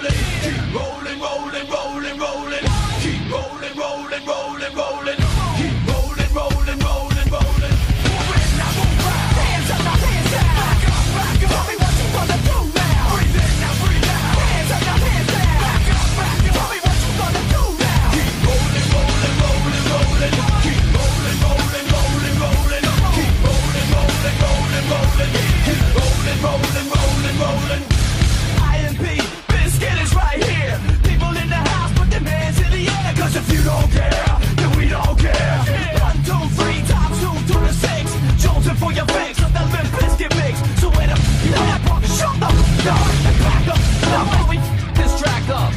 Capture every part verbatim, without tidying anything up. rolling, keep rolling, rolling, rolling, rolling, keep rolling, rolling, rolling, rolling, keep rolling, rolling, rolling, rolling. Moving, now move out, hands up, now hands out, back up, back up. Tell me what you wanna do now. Breathe in, now breathe out, hands up, now hands out, back up, back up. Tell me what you wanna do now. Keep rolling, rolling, rolling, rolling, keep rolling, rolling, rolling, rolling, keep rolling, rolling, rolling, rolling, keep rolling, rolling, rolling, rolling. Biscuit is right here. People in the house, put their hands in the air. Cause if you don't care, then we don't care. One, two, three, times two, two to six. Jonesing for your fix of the Limp Biscuit mix. So wait up, you know that fuck, shut the f*** up and back up. Now while we f*** this track up.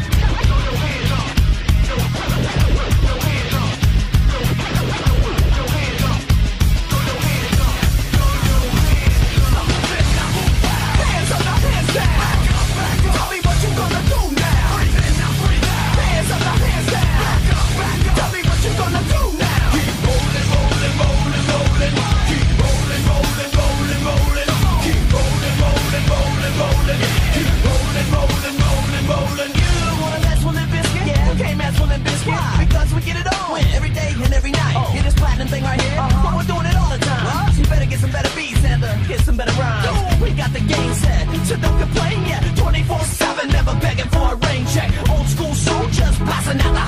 Passing out the